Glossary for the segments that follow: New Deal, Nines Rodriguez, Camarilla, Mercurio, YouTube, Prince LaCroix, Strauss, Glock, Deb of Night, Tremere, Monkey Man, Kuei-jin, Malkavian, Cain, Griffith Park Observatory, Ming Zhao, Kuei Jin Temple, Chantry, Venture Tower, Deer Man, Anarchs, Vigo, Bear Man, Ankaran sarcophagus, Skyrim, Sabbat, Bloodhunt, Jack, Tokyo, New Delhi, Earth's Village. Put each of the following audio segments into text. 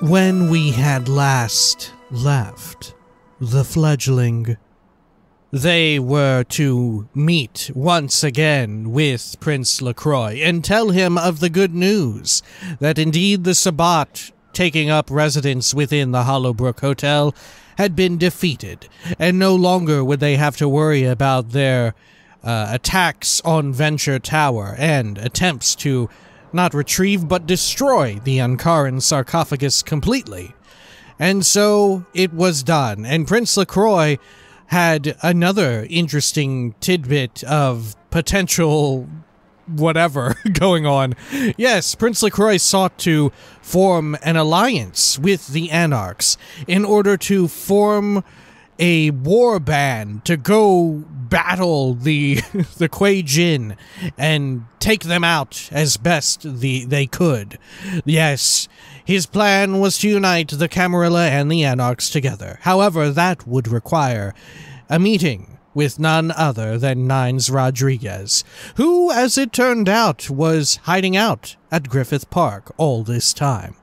When we had last left the fledgling, they were to meet once again with Prince LaCroix and tell him of the good news that indeed the Sabbat, taking up residence within the Hollowbrook Hotel, had been defeated, and no longer would they have to worry about their attacks on Venture Tower and attempts to not retrieve but destroy the Ankaran sarcophagus completely. And so it was done, and Prince LaCroix had another interesting tidbit of potential whatever going on. Yes, Prince LaCroix sought to form an alliance with the Anarchs in order to form a war band to go battle the Kuei Jin and take them out as best they could. Yes, his plan was to unite the Camarilla and the Anarchs together. However, that would require a meeting with none other than Nines Rodriguez, who, as it turned out, was hiding out at Griffith Park all this time.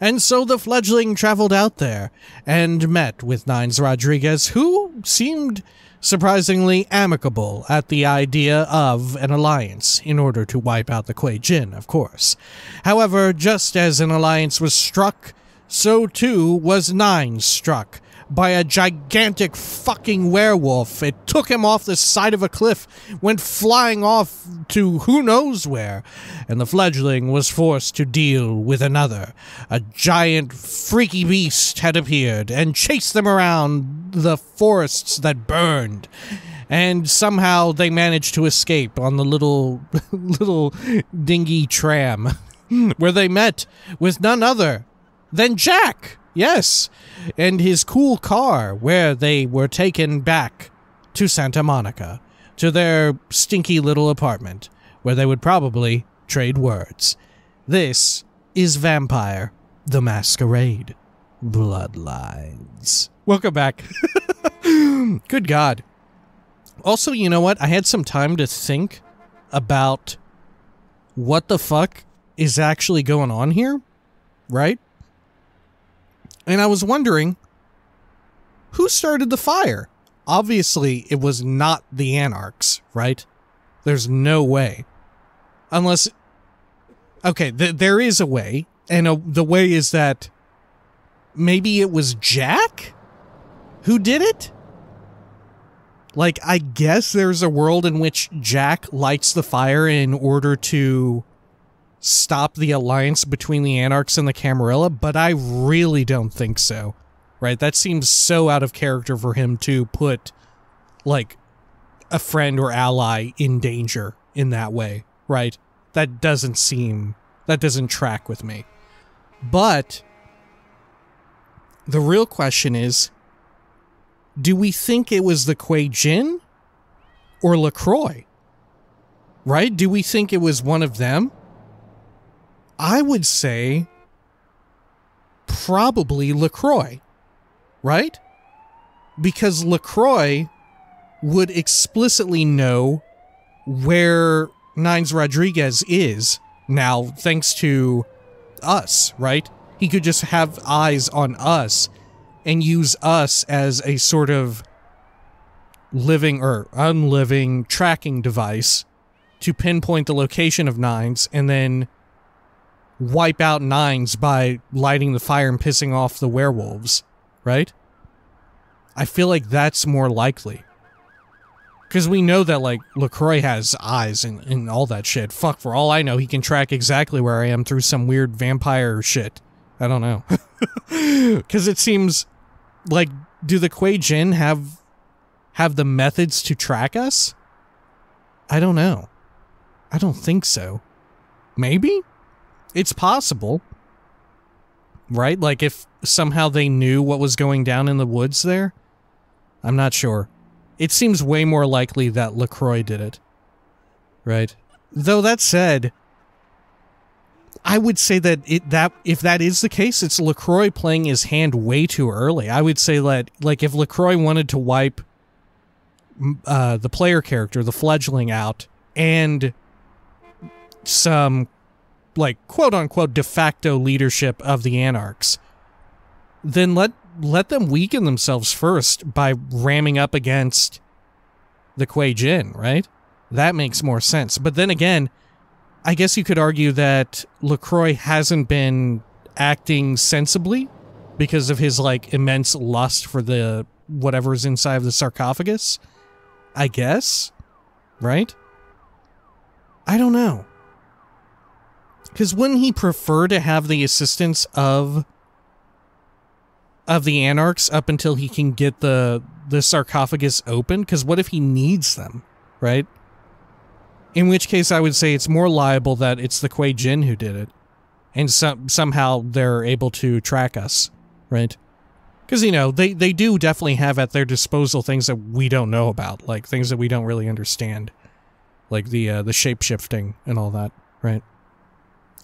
And so the fledgling traveled out there and met with Nines Rodriguez, who seemed surprisingly amicable at the idea of an alliance in order to wipe out the Kuei Jin, of course. However, just as an alliance was struck, so too was Nines struck by a gigantic fucking werewolf. It took him off the side of a cliff, went flying off to who knows where, and the fledgling was forced to deal with another. A giant freaky beast had appeared and chased them around the forests that burned, and somehow they managed to escape on the little dingy tram where they met with none other than Jack. Yes, and his cool car, where they were taken back to Santa Monica, to their stinky little apartment, where they would probably trade words. This is Vampire: The Masquerade – Bloodlines. Welcome back. Good God. Also, you know what? I had some time to think about what the fuck is actually going on here, right? And I was wondering, who started the fire? Obviously, it was not the Anarchs, right? There's no way. Unless... okay, there is a way. And the way is that maybe it was Jack who did it? Like, I guess there's a world in which Jack lights the fire in order to stop the alliance between the Anarchs and the Camarilla, but I really don't think so, right? That seems so out of character for him to put, like, a friend or ally in danger in that way, right? That doesn't track with me. But the real question is, do we think it was the Kuei Jin or LaCroix, right? Do we think it was one of them? I would say probably LaCroix, right? Because LaCroix would explicitly know where Nines Rodriguez is now, thanks to us, right? He could just have eyes on us and use us as a sort of living or unliving tracking device to pinpoint the location of Nines and then wipe out Nines by lighting the fire and pissing off the werewolves, right? I feel like that's more likely. Because we know that, like, LaCroix has eyes and all that shit. Fuck, for all I know, he can track exactly where I am through some weird vampire shit. I don't know. Because it seems like, do the Kuei Jin have the methods to track us? I don't know. I don't think so. Maybe? It's possible, right? Like, if somehow they knew what was going down in the woods there? I'm not sure. It seems way more likely that LaCroix did it, right? Though that said, I would say that if that is the case, it's LaCroix playing his hand way too early. I would say that, like, if LaCroix wanted to wipe the player character, the fledgling, out, and some, like, quote-unquote de facto leadership of the Anarchs, then let them weaken themselves first by ramming up against the Kuei Jin, right? That makes more sense. But then again, I guess you could argue that LaCroix hasn't been acting sensibly because of his, like, immense lust for the whatever's inside of the sarcophagus, I guess, right? I don't know. Because wouldn't he prefer to have the assistance of the Anarchs up until he can get the sarcophagus open? Because what if he needs them, right? In which case, I would say it's more liable that it's the Kuei Jin who did it, and somehow they're able to track us, right? Because, you know, they do definitely have at their disposal things that we don't know about, like things that we don't really understand, like the shape-shifting and all that, right?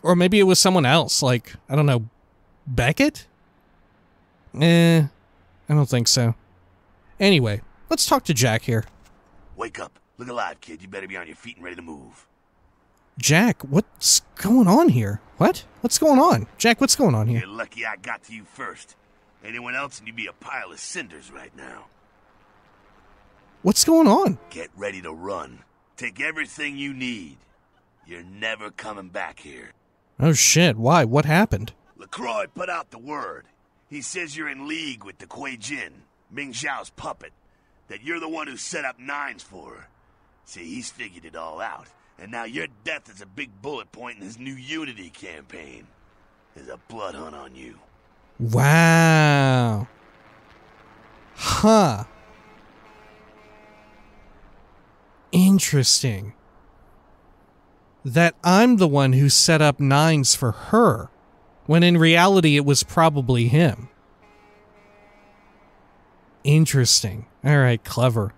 Or maybe it was someone else, like, I don't know, Beckett? I don't think so. Anyway, let's talk to Jack here. Wake up. Look alive, kid. You better be on your feet and ready to move. Jack, what's going on here? What? What's going on? Jack, what's going on here? You're lucky I got to you first. Anyone else and you'd be a pile of cinders right now. What's going on? Get ready to run. Take everything you need. You're never coming back here. Oh shit, why? What happened? LaCroix put out the word. He says you're in league with the Kuei Jin, Ming Xiao's puppet, that you're the one who set up Nines for her. See, he's figured it all out, and now your death is a big bullet point in his new Unity campaign. There's a blood hunt on you. Wow. Huh. Interesting. That I'm the one who set up Nines for her, when in reality it was probably him. Interesting. Alright, clever.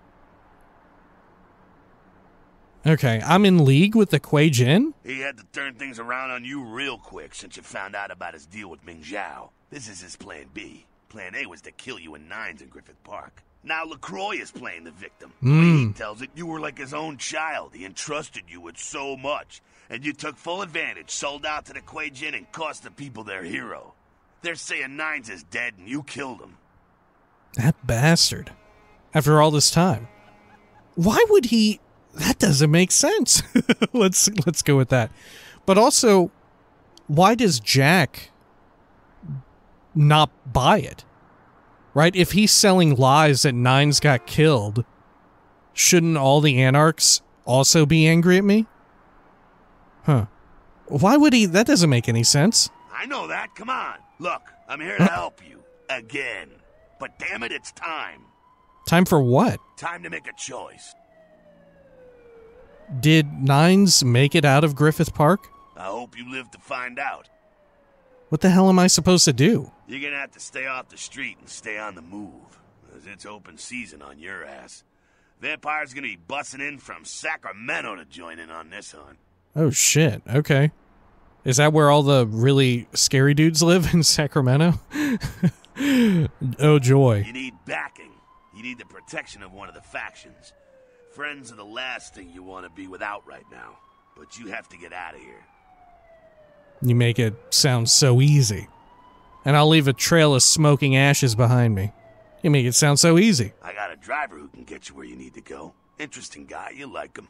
Okay, I'm in league with the Kuei Jin? He had to turn things around on you real quick since you found out about his deal with Ming Zhao. This is his plan B. Plan A was to kill you in Nines in Griffith Park. Now LaCroix is playing the victim. He tells it you were like his own child. He entrusted you with so much. And you took full advantage, sold out to the Kuei Jin, and cost the people their hero. They're saying Nines is dead and you killed him. That bastard. After all this time. Why would he... That doesn't make sense. Let's go with that. But also, why does Jack not buy it? Right? If he's selling lies that Nines got killed, shouldn't all the Anarchs also be angry at me? Huh. Why would he? That doesn't make any sense. I know that. Come on. Look, I'm here to help you. Again. But damn it, it's time. Time for what? Time to make a choice. Did Nines make it out of Griffith Park? I hope you live to find out. What the hell am I supposed to do? You're gonna have to stay off the street and stay on the move, because it's open season on your ass. Vampire's gonna be busting in from Sacramento to join in on this hunt. Oh shit, okay. Is that where all the really scary dudes live, in Sacramento? Oh joy. You need backing. You need the protection of one of the factions. Friends are the last thing you want to be without right now, but you have to get out of here. You make it sound so easy. And I'll leave a trail of smoking ashes behind me. You make it sound so easy. I got a driver who can get you where you need to go. Interesting guy, you like him.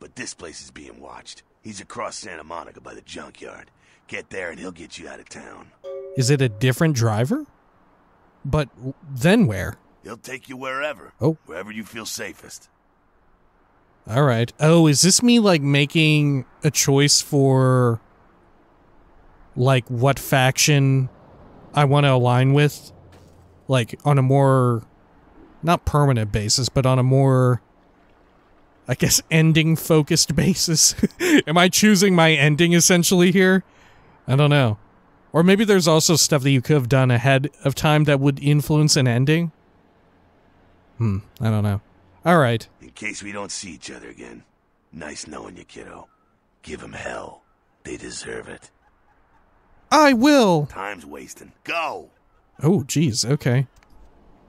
But this place is being watched. He's across Santa Monica by the junkyard. Get there and he'll get you out of town. Is it a different driver? But then where? He'll take you wherever. Oh. Wherever you feel safest. All right. Oh, is this me, like, making a choice for, like, what faction I want to align with? Like, on a more, not permanent basis, but on a more, I guess, ending-focused basis? Am I choosing my ending, essentially, here? I don't know. Or maybe there's also stuff that you could have done ahead of time that would influence an ending? I don't know. All right. In case we don't see each other again. Nice knowing you, kiddo. Give them hell. They deserve it. I will. Time's wasting. Go. Oh, geez. Okay.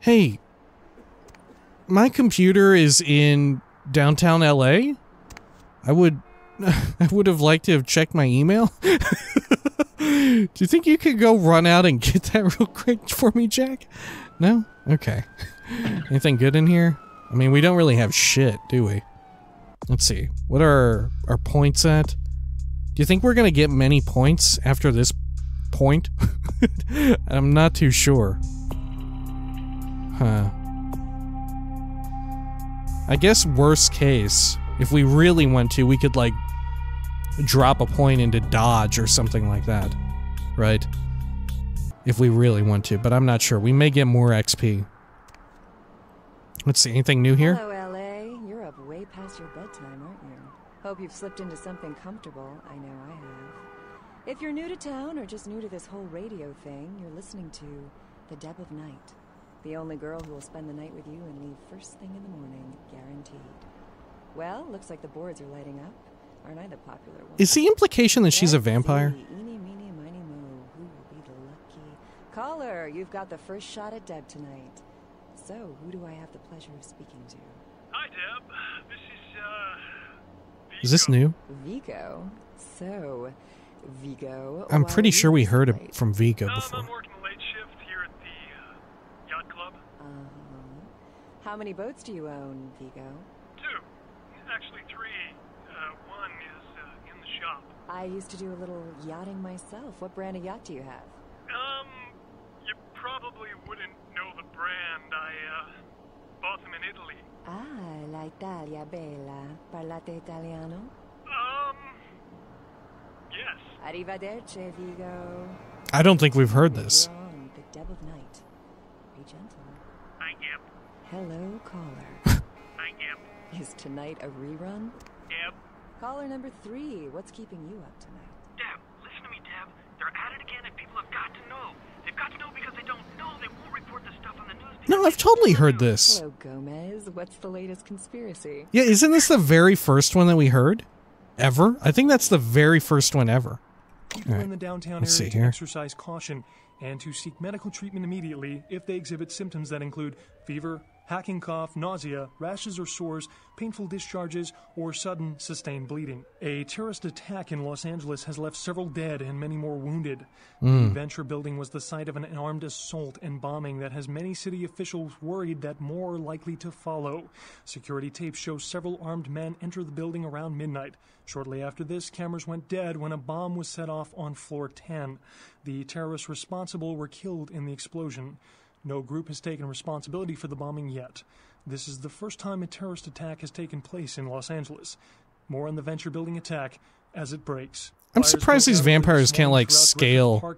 Hey. My computer is in downtown LA. I would have liked to have checked my email. Do you think you could go run out and get that real quick for me, Jack? No? Okay. Anything good in here? I mean, we don't really have shit, do we? Let's see. What are our points at? Do you think we're gonna get many points after this point? I'm not too sure. Huh. I guess worst case, if we really want to, we could, like, drop a point into dodge or something like that. Right? If we really want to, but I'm not sure. We may get more XP. Let's see, anything new here? Hello, LA. You're up way past your bedtime, aren't you? Hope you've slipped into something comfortable. I know I have. If you're new to town or just new to this whole radio thing, you're listening to the Deb of Night. The only girl who will spend the night with you and leave first thing in the morning, guaranteed. Well, looks like the boards are lighting up. Aren't I the popular one? Is the implication that she's a vampire? Eeny, meeny, miny, moe. Who will be the lucky caller? You've got the first shot at Deb tonight. So, who do I have the pleasure of speaking to? Hi, Deb. This is, Vigo. Is this new? Vigo. So, Vigo. I'm pretty sure we heard from Vigo before. I'm working late shift here at the yacht club. Uh-huh. How many boats do you own, Vigo? Two. Actually, three. One is in the shop. I used to do a little yachting myself. What brand of yacht do you have? You probably wouldn't know the brand. I bought them in Italy. Ah, la Italia bella. Parlate Italiano? Yes. Arrivederci, Vigo. I don't think we've heard this. The Deb of Night. Be gentle. I am. Hello, caller. I am. Is tonight a rerun? Deb. Caller number 3, what's keeping you up tonight? Deb, listen to me, Deb. They're at it again and people have got to know. They've got to know because they don't know. They won't report this stuff on the news. No, I've totally heard this. Hello, Gomez. What's the latest conspiracy? Yeah, isn't this the very first one that we heard? Ever? I think that's the very first one ever. People in the downtown area to exercise caution and to seek medical treatment immediately if they exhibit symptoms that include fever, hacking cough, nausea, rashes or sores, painful discharges, or sudden sustained bleeding. A terrorist attack in Los Angeles has left several dead and many more wounded. The Venture building was the site of an armed assault and bombing that has many city officials worried that more are likely to follow. Security tapes show several armed men enter the building around midnight. Shortly after this, cameras went dead when a bomb was set off on floor 10. The terrorists responsible were killed in the explosion. No group has taken responsibility for the bombing yet. This is the first time a terrorist attack has taken place in Los Angeles. More on the Venture building attack as it breaks. I'm surprised these vampires can't, like, scale a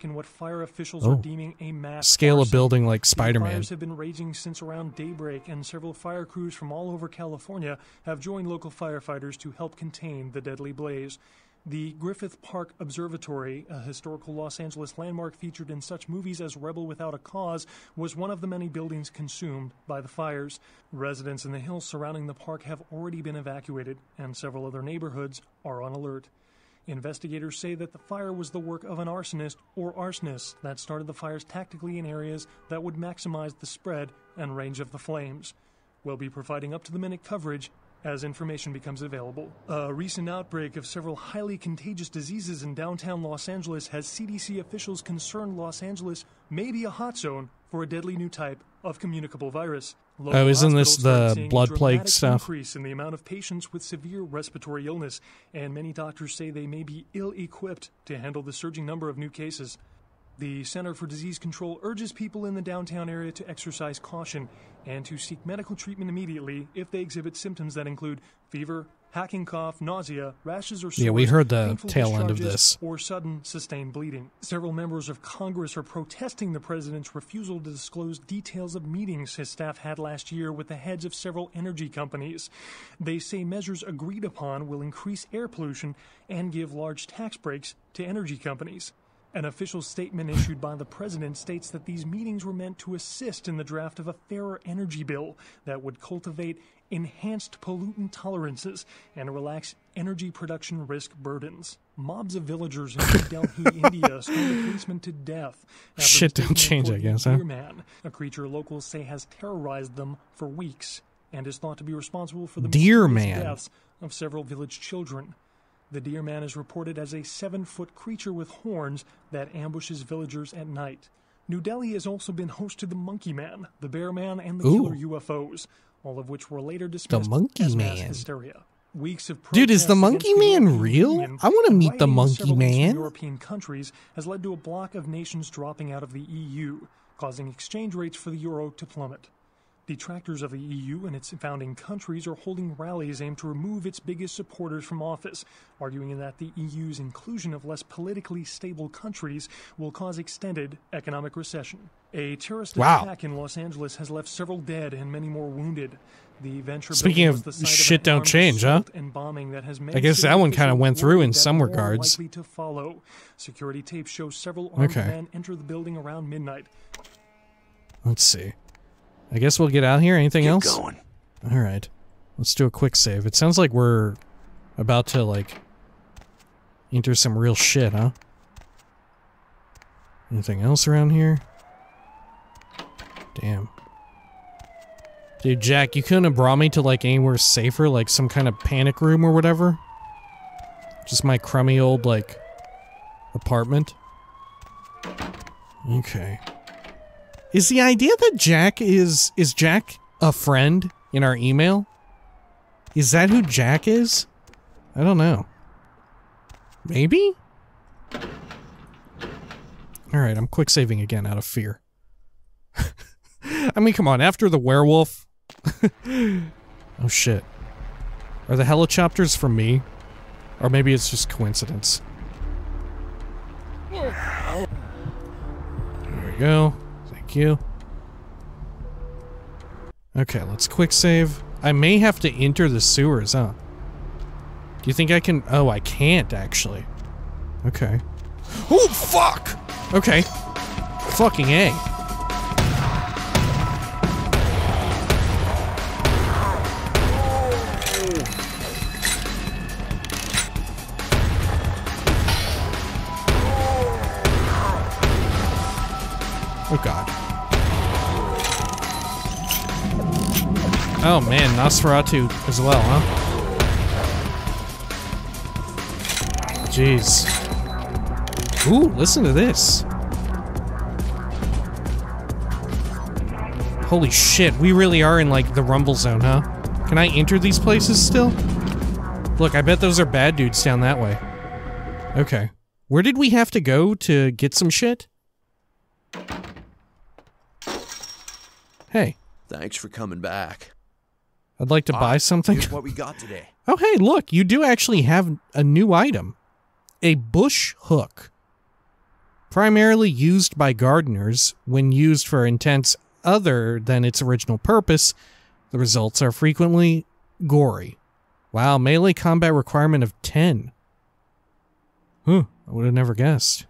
building like Spider-Man. Fires have been raging since around daybreak, and several fire crews from all over California have joined local firefighters to help contain the deadly blaze. The Griffith Park Observatory, a historical Los Angeles landmark featured in such movies as Rebel Without a Cause, was one of the many buildings consumed by the fires. Residents in the hills surrounding the park have already been evacuated, and several other neighborhoods are on alert. Investigators say that the fire was the work of an arsonist or arsonists that started the fires tactically in areas that would maximize the spread and range of the flames. We'll be providing up-to-the-minute coverage as information becomes available. A recent outbreak of several highly contagious diseases in downtown Los Angeles has CDC officials concerned Los Angeles may be a hot zone for a deadly new type of communicable virus. Local isn't this the blood plague stuff? Increase in the amount of patients with severe respiratory illness, and many doctors say they may be ill-equipped to handle the surging number of new cases. The Center for Disease Control urges people in the downtown area to exercise caution and to seek medical treatment immediately if they exhibit symptoms that include fever, hacking cough, nausea, rashes or sores, we heard the tail end of this, or sudden sustained bleeding. Several members of Congress are protesting the president's refusal to disclose details of meetings his staff had last year with the heads of several energy companies. They say measures agreed upon will increase air pollution and give large tax breaks to energy companies. An official statement issued by the president states that these meetings were meant to assist in the draft of a fairer energy bill that would cultivate enhanced pollutant tolerances and relax energy production risk burdens. Mobs of villagers in New Delhi, India, stoned a policeman to death. Shit don't change, I guess, huh? Deer Man, a creature locals say has terrorized them for weeks and is thought to be responsible for the deaths of several village children. The Deer Man is reported as a 7-foot creature with horns that ambushes villagers at night. New Delhi has also been host to the Monkey Man, the Bear Man, and the Killer UFOs, all of which were later dismissed as mass hysteria. Weeks of protest. Dude, is the Monkey Man real? I want to meet the Monkey Man. European countries has led to a block of nations dropping out of the EU, causing exchange rates for the euro to plummet. Detractors of the EU and its founding countries are holding rallies aimed to remove its biggest supporters from office, arguing that the EU's inclusion of less politically stable countries will cause extended economic recession. A terrorist attack in Los Angeles has left several dead and many more wounded. The venture Speaking of the shit don't change, huh? I guess that one kind of went through in some regards. To follow. Security tapes show several armed men enter the building around midnight. Let's see. I guess we'll get out here. Anything else? Keep going. All right. Let's do a quick save. It sounds like we're about to, like, enter some real shit, huh? Anything else around here? Damn. Dude, Jack, you couldn't have brought me to, like, anywhere safer, like some kind of panic room or whatever? Just my crummy old, like, apartment? Okay. Is the idea that Jack is Jack a friend in our email? Is that who Jack is? I don't know. Maybe? Alright, I'm quick saving again out of fear. I mean, come on, after the werewolf. Oh shit. Are the helicopters for me? Or maybe it's just coincidence. There we go. Thank you. Okay, let's quick save. I may have to enter the sewers, huh? Do you think I can? Oh, I can't actually. Okay. Oh, fuck! Okay. Fucking A. Oh god. Oh man, Nosferatu as well, huh? Jeez. Ooh, listen to this. Holy shit, we really are in, like, the rumble zone, huh? Can I enter these places still? Look, I bet those are bad dudes down that way. Okay. Where did we have to go to get some shit? Hey. Thanks for coming back. I'd like to buy something. Here's what we got today. Oh, hey, look. You do actually have a new item. A bush hook. Primarily used by gardeners, when used for intents other than its original purpose, the results are frequently gory. Wow, melee combat requirement of 10. Huh, I would have never guessed.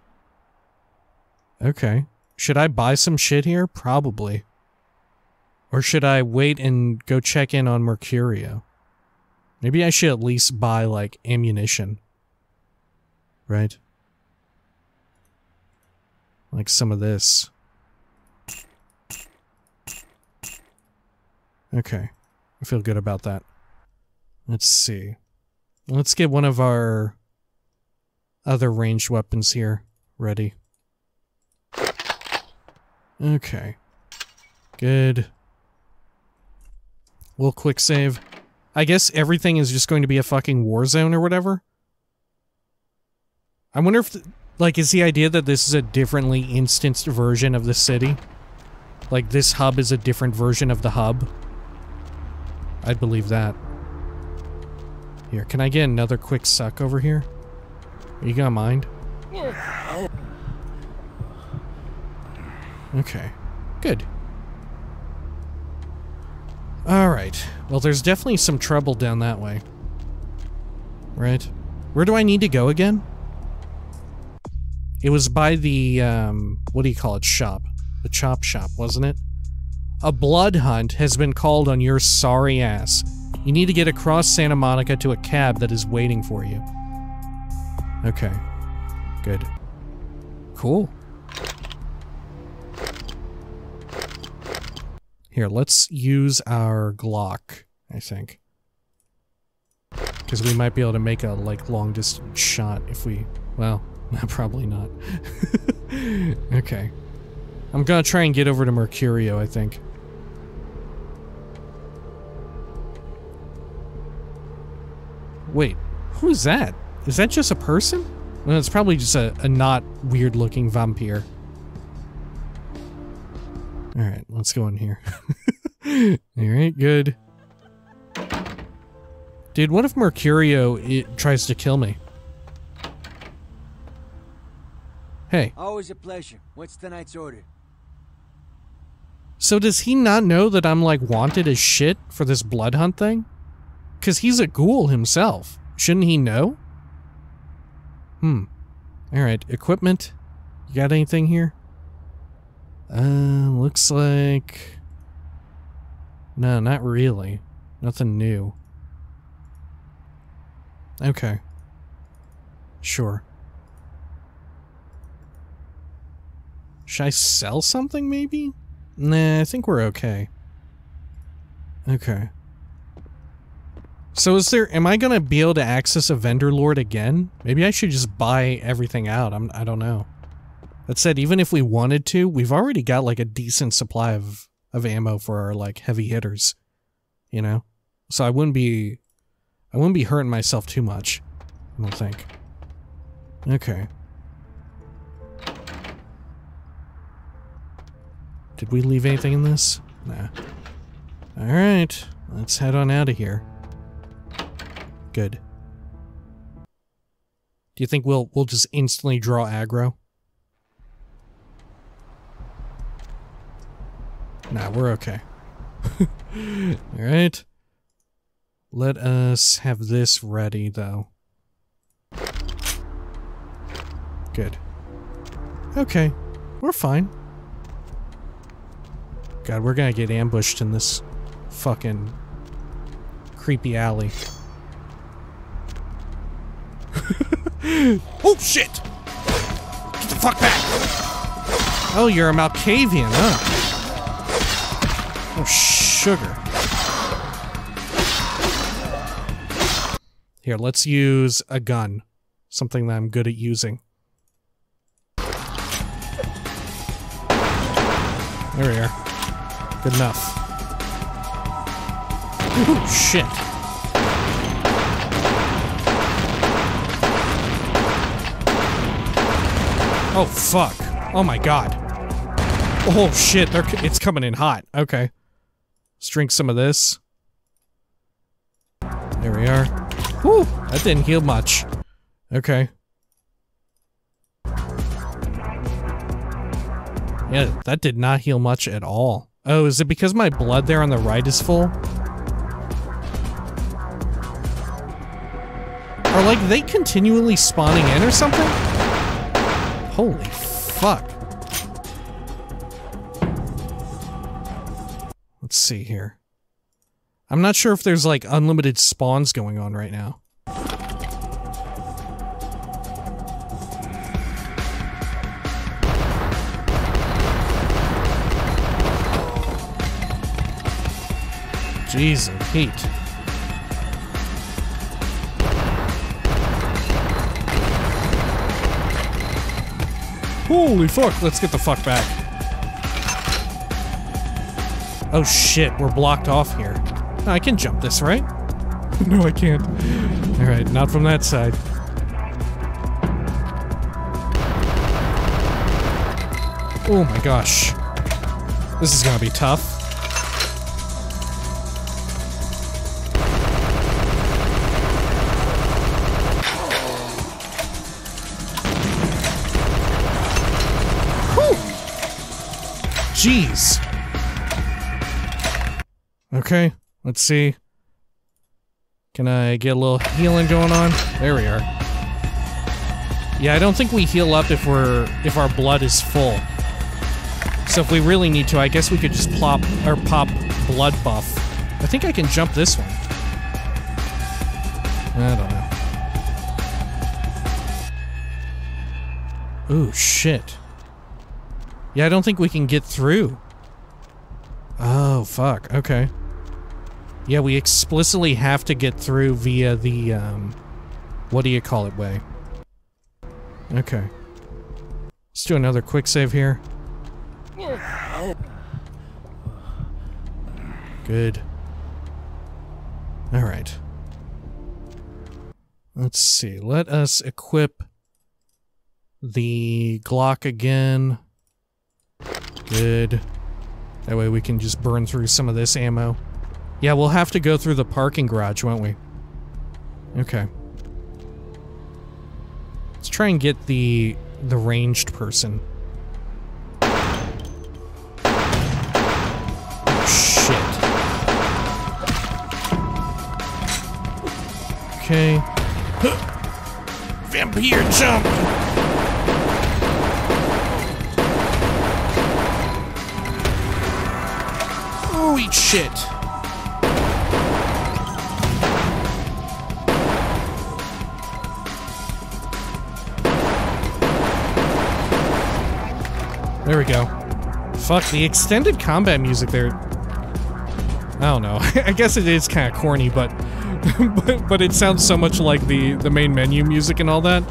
Okay. Should I buy some shit here? Probably. Or should I wait and go check in on Mercurio? Maybe I should at least buy, like, ammunition. Right? Like some of this. Okay. I feel good about that. Let's see. Let's get one of our other ranged weapons here ready. Okay. Good. We'll quick save. I guess everything is just going to be a fucking war zone or whatever. I wonder if, like, is the idea that this is a differently instanced version of the city? Like, this hub is a different version of the hub? I'd believe that. Here, can I get another quick suck over here? Are you gonna mind? Okay. Good. Alright. Well, there's definitely some trouble down that way. Right? Where do I need to go again? It was by the, what do you call it, shop? The chop shop, wasn't it? A blood hunt has been called on your sorry ass. You need to get across Santa Monica to a cab that is waiting for you. Okay. Good. Cool. Here, let's use our Glock, I think. because we might be able to make a like long distance shot if we, well, probably not. Okay. I'm gonna try and get over to Mercurio, I think. Wait, who's that? Is that just a person? Well, it's probably just a not weird looking vampire. Alright, let's go in here. Alright, good. Dude, what if Mercurio tries to kill me? Hey. Always a pleasure. What's tonight's order? So does he not know that I'm like wanted as shit for this blood hunt thing? Because he's a ghoul himself. Shouldn't he know? Alright, equipment. You got anything here? Looks like... No, not really. Nothing new. Okay. Sure. Should I sell something, maybe? Nah, I think we're okay. Okay. So is there... Am I gonna be able to access a vendor lord again? Maybe I should just buy everything out. I don't know. That said, even if we wanted to, we've already got, like, a decent supply of ammo for our, like, heavy hitters. You know? So I wouldn't be hurting myself too much, I don't think. Okay. Did we leave anything in this? Nah. Alright, let's head on out of here. Good. Do you think we'll just instantly draw aggro? Nah, we're okay. Alright. Let us have this ready, though. Good. Okay. We're fine. God, we're gonna get ambushed in this fucking creepy alley. Oh, shit! Get the fuck back! Oh, you're a Malkavian, huh? Oh, sugar. Here, let's use a gun. Something that I'm good at using. There we are. Good enough. Oh, shit. Oh, fuck. Oh, my God. Oh, shit. It's coming in hot. Okay. Let's drink some of this. There we are. Whew, that didn't heal much. Okay. Yeah, that did not heal much at all. Oh, is it because my blood there on the right is full? Are, like, they continually spawning in or something? Holy fuck. Let's see here. I'm not sure if there's, like, unlimited spawns going on right now. Jeez, I hate. Holy fuck, let's get the fuck back. Oh shit, we're blocked off here. I can jump this, right? No, I can't. Alright, not from that side. Oh my gosh. This is gonna be tough. Whew! Jeez. Okay. Let's see. Can I get a little healing going on? There we are. Yeah, I don't think we heal up if our blood is full. So if we really need to, I guess we could just plop or pop blood buff. I think I can jump this one. I don't know. Ooh, shit. Yeah, I don't think we can get through. Oh, fuck. Okay. Yeah, we explicitly have to get through via the, what do you call it way. Okay. Let's do another quick save here. Good. Alright. Let's see. Let us equip the Glock again. Good. That way we can just burn through some of this ammo. Yeah, we'll have to go through the parking garage, won't we? Okay. Let's try and get the ranged person. Oh, shit. Okay. Vampire jump! Holy shit! There we go. Fuck, the extended combat music there. I don't know. I guess it is kind of corny, but, but it sounds so much like the main menu music and all that.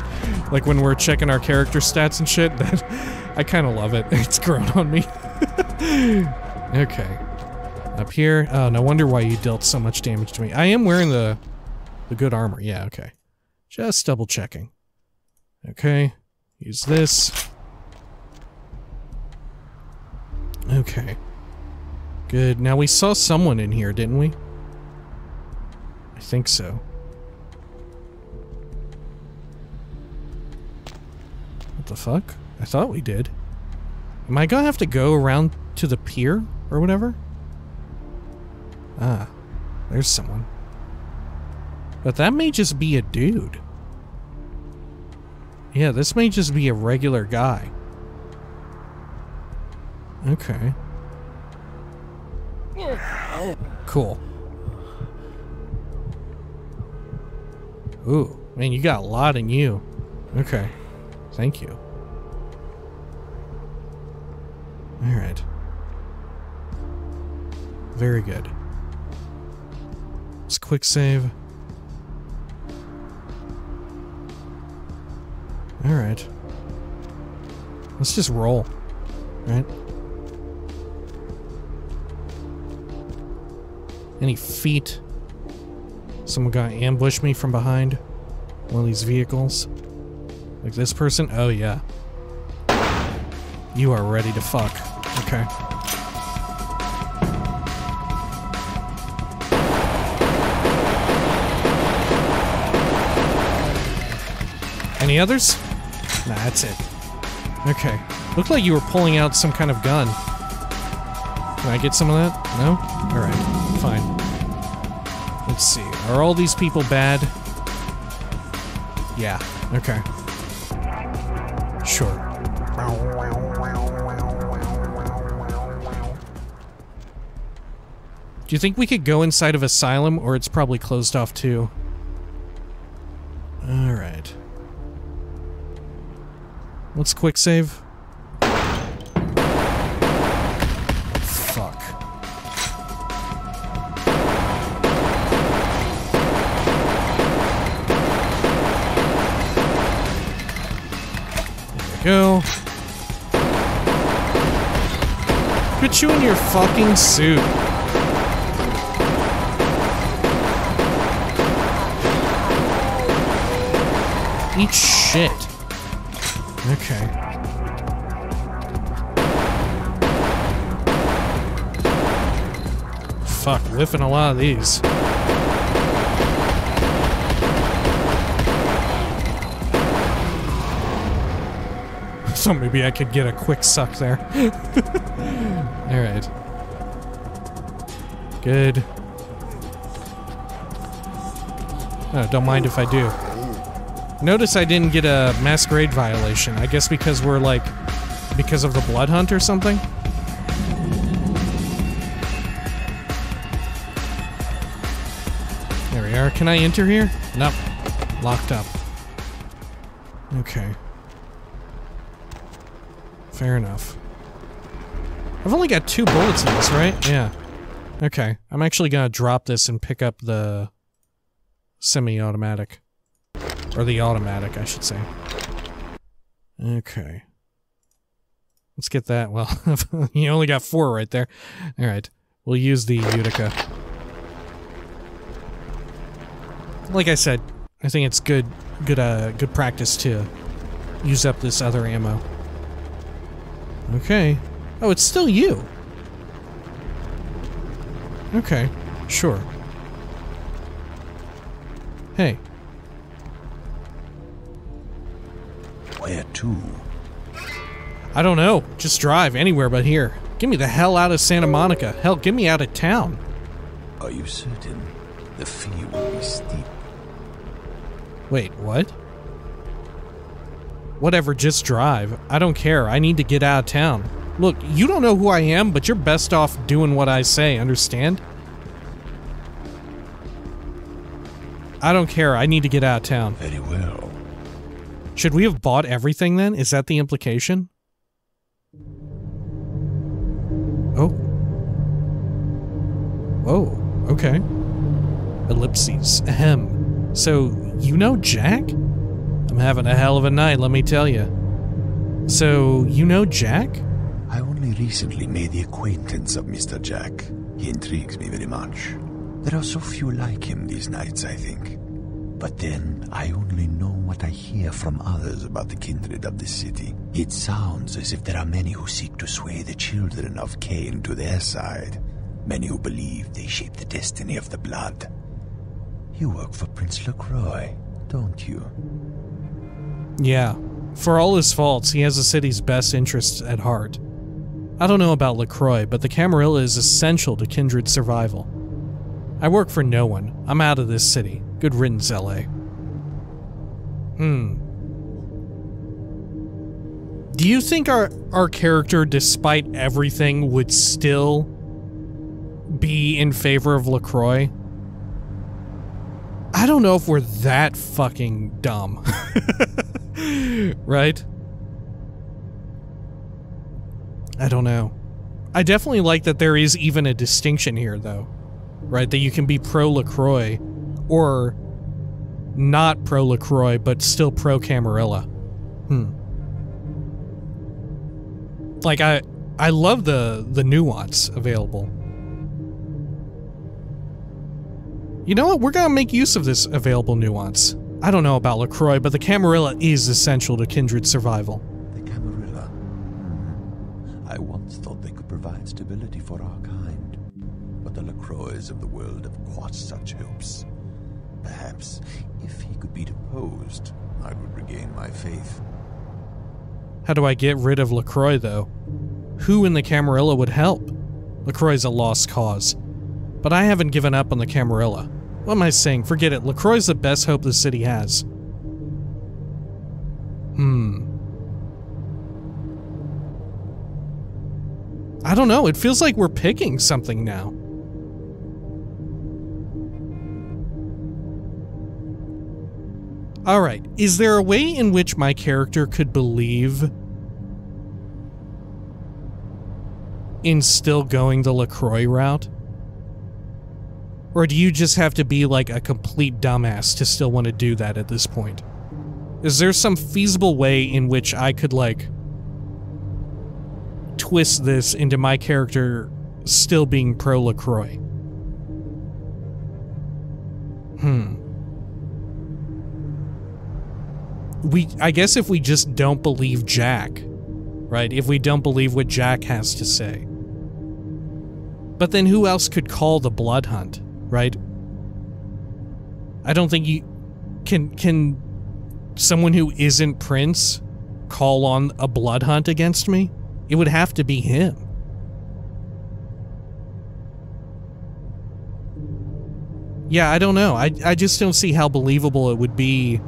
Like when we're checking our character stats and shit, that I kind of love it. It's grown on me. Okay. Up here. Oh, no wonder why you dealt so much damage to me. I am wearing the good armor. Yeah, okay. Just double checking. Okay. Use this. Okay. Good. Now we saw someone in here, didn't we? I think so. What the fuck? I thought we did. Am I gonna have to go around to the pier or whatever? Ah, there's someone. But that may just be a dude. Yeah, this may just be a regular guy. Okay. Cool. Ooh, man, you got a lot in you. Okay. Thank you. Alright. Very good. Quick save. Alright. Let's just roll. Right? Any feet? Someone got ambushed me from behind? One of these vehicles? Like this person? Oh yeah. You are ready to fuck. Okay. Any others? Nah, that's it. Okay. Looked like you were pulling out some kind of gun. Can I get some of that? No? Alright. Fine. Let's see. Are all these people bad? Yeah. Okay. Sure. Do you think we could go inside of Asylum, or it's probably closed off too? Alright. Let's quick save. Fuck. There we go. Put you in your fucking suit. Eat shit. Okay. Fuck, whiffing a lot of these. So maybe I could get a quick suck there. Alright. Good. Oh, don't mind if I do. Notice I didn't get a masquerade violation. I guess because we're like, because of the blood hunt or something? There we are. Can I enter here? Nope. Locked up. Okay. Fair enough. I've only got 2 bullets in this, right? Yeah. Okay, I'm actually gonna drop this and pick up the semi-automatic. Or the automatic, I should say. Okay. Let's get that. Well, you only got 4 right there. Alright, we'll use the Utica. Like I said, I think it's good practice to use up this other ammo. Okay. Oh, it's still you! Okay, sure. Hey. Where to? I don't know. Just drive anywhere but here. Get me the hell out of Santa Monica. Hell, get me out of town. Are you certain the fee will be steep? Wait, what? Whatever, just drive. I don't care. I need to get out of town. Look, you don't know who I am, but you're best off doing what I say, understand? I don't care. I need to get out of town. Very well. Should we have bought everything then? Is that the implication? Oh. Oh, okay. Ellipses. Ahem. So, you know Jack? I'm having a hell of a night, let me tell you. So, you know Jack? I only recently made the acquaintance of Mr. Jack. He intrigues me very much. There are so few like him these nights, I think. But then, I only know what I hear from others about the kindred of this city. It sounds as if there are many who seek to sway the children of Cain to their side. Many who believe they shape the destiny of the blood. You work for Prince LaCroix, don't you? Yeah. For all his faults, he has the city's best interests at heart. I don't know about LaCroix, but the Camarilla is essential to Kindred's survival. I work for no one. I'm out of this city. Good riddance, LA. Do you think our character, despite everything, would still be in favor of LaCroix? I don't know if we're that fucking dumb. Right? I don't know. I definitely like that there is even a distinction here, though. Right? That you can be pro-LaCroix or not pro-LaCroix, but still pro-Camarilla. Like, I love the nuance available. You know what? We're gonna make use of this available nuance. I don't know about LaCroix, but the Camarilla is essential to Kindred's survival. The Camarilla. I once thought they could provide stability for our kind, but the LaCroix of the world have quashed such hopes. Perhaps, if he could be deposed, I would regain my faith. How do I get rid of LaCroix, though? Who in the Camarilla would help? LaCroix's a lost cause. But I haven't given up on the Camarilla. What am I saying? Forget it. LaCroix's the best hope the city has. I don't know. It feels like we're picking something now. Alright, is there a way in which my character could believe in still going the LaCroix route? Or do you just have to be like a complete dumbass to still want to do that at this point? Is there some feasible way in which I could, like, twist this into my character still being pro-LaCroix? I guess if we just don't believe Jack, right? If we don't believe what Jack has to say. But then who else could call the blood hunt, right? I don't think you... Can someone who isn't Prince call on a blood hunt against me? It would have to be him. Yeah, I don't know. I just don't see how believable it would be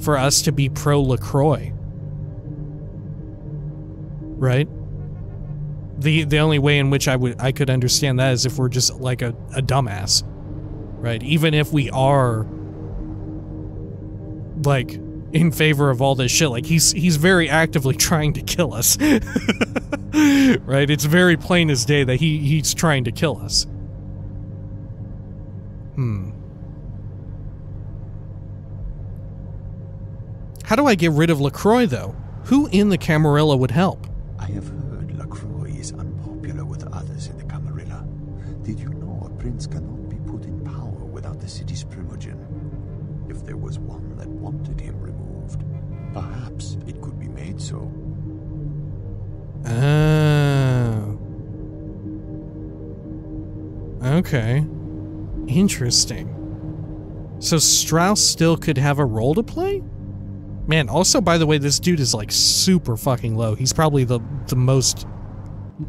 for us to be pro-LaCroix. Right? The only way in which I could understand that is if we're just like a dumbass. Right? Even if we are like in favor of all this shit. Like, he's very actively trying to kill us. Right? It's very plain as day that he's trying to kill us. How do I get rid of LaCroix, though? Who in the Camarilla would help? I have heard LaCroix is unpopular with others in the Camarilla. Did you know a prince cannot be put in power without the city's primogen? If there was one that wanted him removed, perhaps it could be made so. Oh. Okay. Interesting. So Strauss still could have a role to play? Man, also, by the way, this dude is like super fucking low. He's probably the most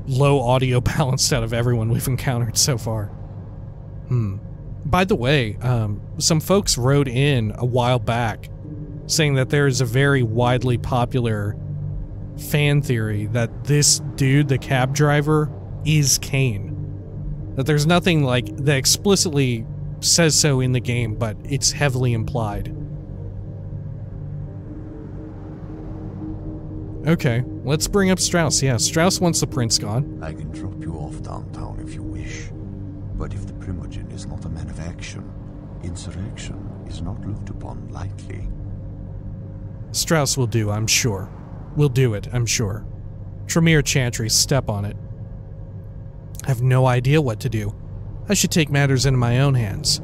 low audio balanced out of everyone we've encountered so far. By the way, some folks wrote in a while back saying that there is a very widely popular fan theory that this dude, the cab driver, is Cain. That there's nothing like that explicitly says so in the game, but it's heavily implied. Okay, let's bring up Strauss. Yeah, Strauss wants the prince gone. I can drop you off downtown if you wish. But if the primogen is not a man of action, insurrection is not looked upon lightly. Strauss will do, I'm sure. We'll do it, I'm sure. Tremere, Chantry, step on it. I have no idea what to do. I should take matters into my own hands.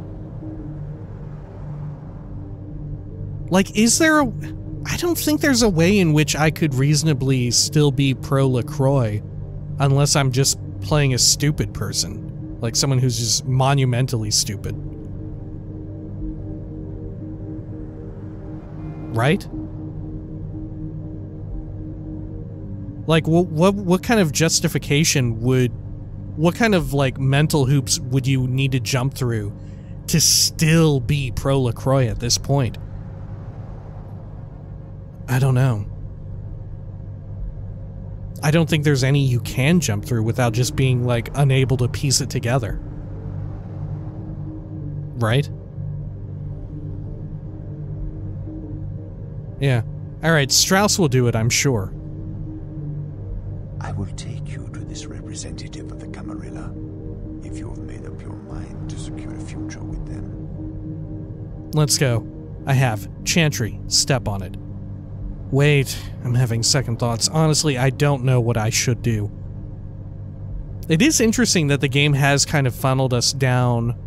Like, is there a... I don't think there's a way in which I could reasonably still be pro LaCroix unless I'm just playing a stupid person, like someone who's just monumentally stupid. Right? Like, what kind of justification would... What kind of, like, mental hoops would you need to jump through to still be pro LaCroix at this point? I don't know. I don't think there's any you can jump through without just being, like, unable to piece it together. Right? Yeah. Alright, Strauss will do it, I'm sure. I will take you to this representative of the Camarilla, if you have made up your mind to secure a future with them. Let's go. I have. Chantry, step on it. Wait, I'm having second thoughts. Honestly, I don't know what I should do. It is interesting that the game has kind of funneled us down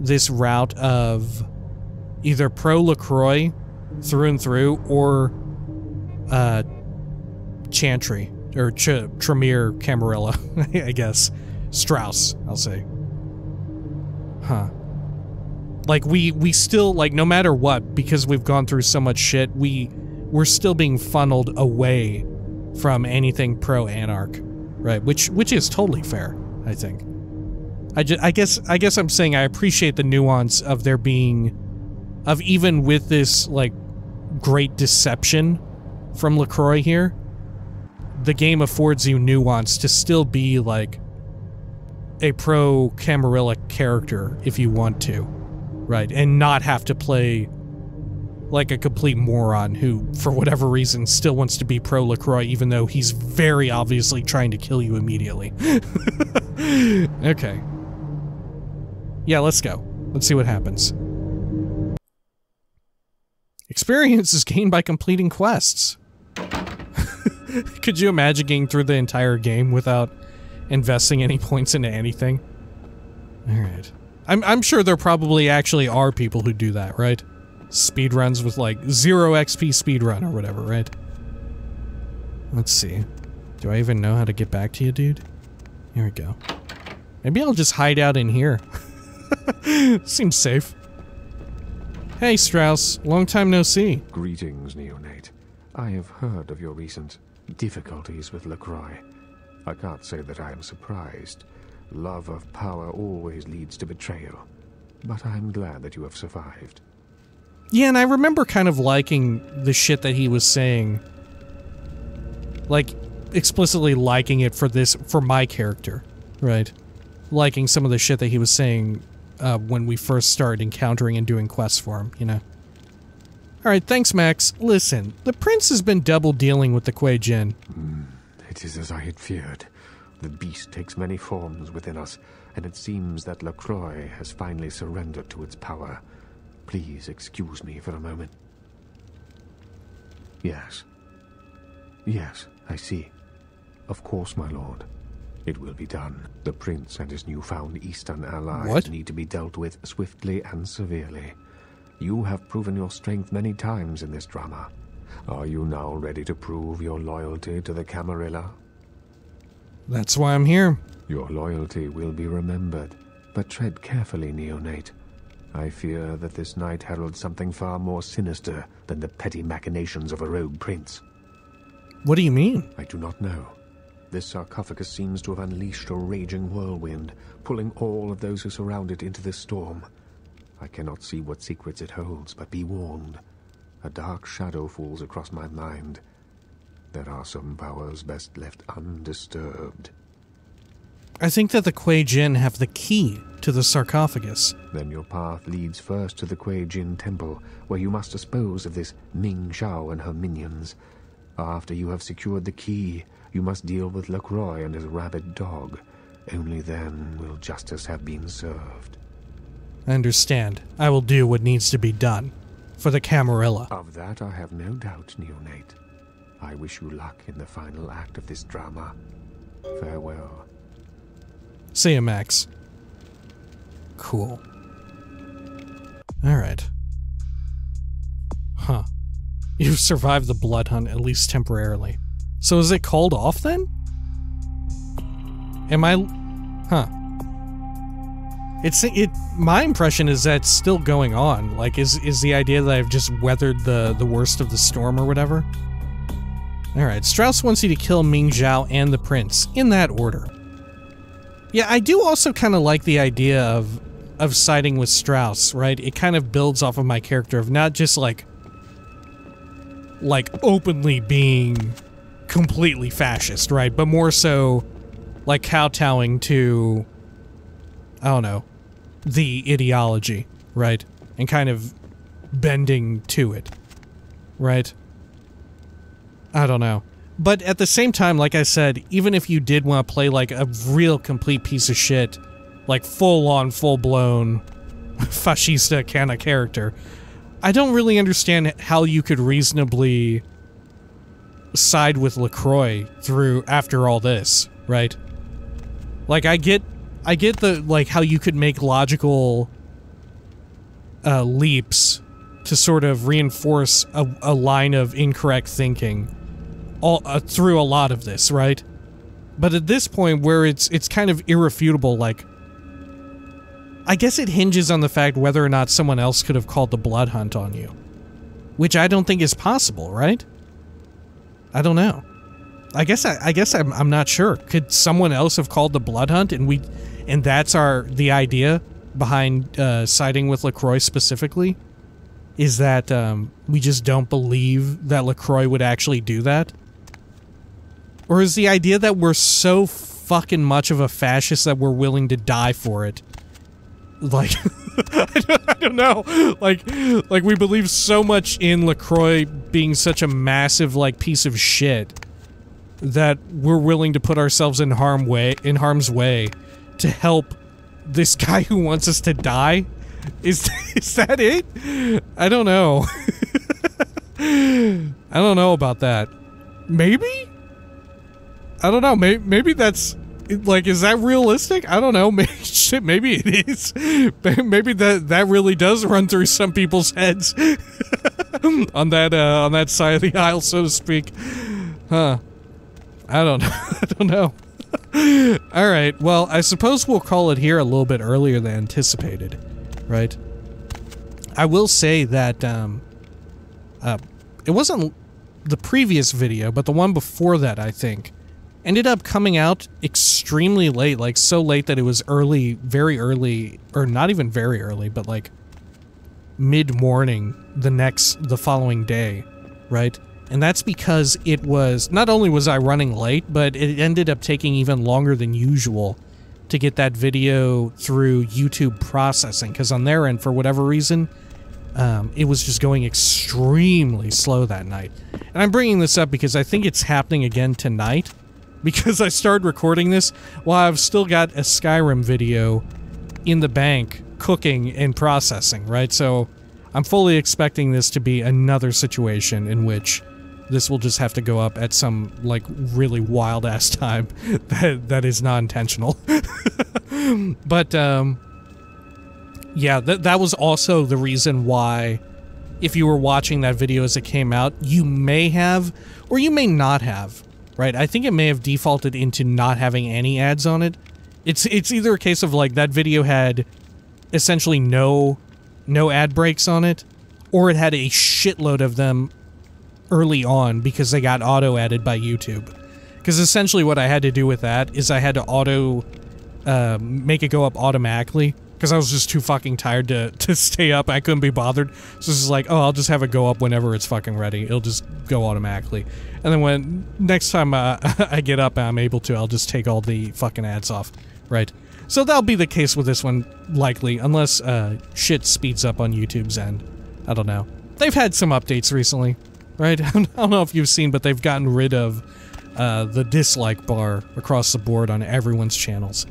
this route of either pro LaCroix through and through or Chantry or Tremere Camarilla, I guess. Strauss, I'll say. Huh. Like, we still, like, no matter what, because we've gone through so much shit, we're still being funneled away from anything pro-Anarch, right? Which is totally fair, I think. I guess I'm saying I appreciate the nuance of there being, of even with this, like, great deception from LaCroix here, the game affords you nuance to still be, like, a pro-Camarilla character if you want to, right? And not have to play... like a complete moron who, for whatever reason, still wants to be pro LaCroix, even though he's very obviously trying to kill you immediately. Okay. Yeah, let's go. Let's see what happens. Experience is gained by completing quests. Could you imagine getting through the entire game without investing any points into anything? Alright. I'm sure there probably actually are people who do that, right? Speedruns with, like, 0 XP speedrun or whatever, right? Let's see. Do I even know how to get back to you, dude? Here we go. Maybe I'll just hide out in here. Seems safe. Hey, Strauss. Long time no see. Greetings, Neonate. I have heard of your recent difficulties with LaCroix. I can't say that I am surprised. Love of power always leads to betrayal. But I'm glad that you have survived. Yeah, and I remember kind of liking the shit that he was saying. Like, explicitly liking it for my character, right? Liking some of the shit that he was saying when we first started encountering and doing quests for him, you know? Alright, thanks, Max. Listen, the prince has been double-dealing with the Kuei Jin. It is as I had feared. The beast takes many forms within us, and it seems that LaCroix has finally surrendered to its power. Please excuse me for a moment. Yes. Yes, I see. Of course, my lord. It will be done. The prince and his newfound eastern allies need to be dealt with swiftly and severely. You have proven your strength many times in this drama. Are you now ready to prove your loyalty to the Camarilla? That's why I'm here. Your loyalty will be remembered, but tread carefully, Neonate. I fear that this night heralds something far more sinister than the petty machinations of a rogue prince. What do you mean? I do not know. This sarcophagus seems to have unleashed a raging whirlwind, pulling all of those who surround it into this storm. I cannot see what secrets it holds, but be warned. A dark shadow falls across my mind. There are some powers best left undisturbed. I think that the Kuei Jin have the key to the sarcophagus. Then your path leads first to the Kuei Jin Temple, where you must dispose of this Ming Xiao and her minions. After you have secured the key, you must deal with LaCroix and his rabid dog. Only then will justice have been served. I understand. I will do what needs to be done. For the Camarilla. Of that I have no doubt, Neonate. I wish you luck in the final act of this drama. Farewell. See ya, Max. Cool. Alright. Huh. You've survived the blood hunt, at least temporarily. So is it called off, then? Am I... Huh. My impression is that it's still going on. Like, is the idea that I've just weathered the worst of the storm or whatever? Alright, Strauss wants you to kill Ming Zhao and the prince, in that order. Yeah, I do also kind of like the idea of siding with Strauss, right? It kind of builds off of my character of not just, like openly being completely fascist, right? But more so, like, kowtowing to... I don't know, the ideology, right? And kind of bending to it, right? I don't know. But at the same time, like I said, even if you did want to play like a real complete piece of shit, like full-on, full-blown fascista kind of character, I don't really understand how you could reasonably side with LaCroix after all this, right? Like, I get the, like, how you could make logical leaps to sort of reinforce a line of incorrect thinking through a lot of this, right? But at this point where it's kind of irrefutable, like, I guess it hinges on the fact whether or not someone else could have called the blood hunt on you, which I don't think is possible, right? I don't know. I guess I'm not sure. Could someone else have called the blood hunt and that's the idea behind siding with LaCroix specifically? Is that we just don't believe that LaCroix would actually do that? Or is the idea that we're so fucking much of a fascist that we're willing to die for it? Like, I don't know. Like we believe so much in LaCroix being such a massive, like, piece of shit that we're willing to put ourselves in harm's way to help this guy who wants us to die? Is that it? I don't know. I don't know about that. Maybe? I don't know. Maybe that's... Like, is that realistic? I don't know. Shit, maybe it is. Maybe that really does run through some people's heads on that side of the aisle, so to speak. Huh. I don't know. I don't know. All right. Well, I suppose we'll call it here a little bit earlier than anticipated, right? I will say that it wasn't the previous video, but the one before that, I think, ended up coming out extremely late, like so late that it was early, very early, or not even very early, but like mid-morning the following day, right? And that's because it was, not only was I running late, but it ended up taking even longer than usual to get that video through YouTube processing, because on their end, for whatever reason, It was just going extremely slow that night. And I'm bringing this up because I think it's happening again tonight, because I started recording this while I've still got a Skyrim video in the bank cooking and processing, right? So I'm fully expecting this to be another situation in which this will just have to go up at some, like, really wild-ass time that is not intentional. But, yeah, that was also the reason why, if you were watching that video as it came out, you may have, or you may not have, right? I think it may have defaulted into not having any ads on it. It's either a case of, like, that video had essentially no ad breaks on it, or it had a shitload of them early on because they got auto-added by YouTube. Because essentially what I had to do with that is I had to make it go up automatically, because I was just too fucking tired to stay up. I couldn't be bothered. So it's just like, oh, I'll just have it go up whenever it's fucking ready. It'll just go automatically. And then when next time I get up and I'm able to, I'll just take all the fucking ads off, right? So that'll be the case with this one, likely, unless shit speeds up on YouTube's end. I don't know. They've had some updates recently, right? I don't know if you've seen, but they've gotten rid of the dislike bar across the board on everyone's channels,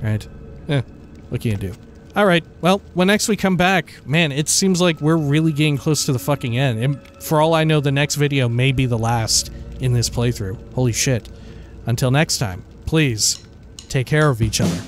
right? Eh, what can you do? Alright, well, when next we come back, man, it seems like we're really getting close to the fucking end. And for all I know, the next video may be the last in this playthrough. Holy shit. Until next time, please, take care of each other.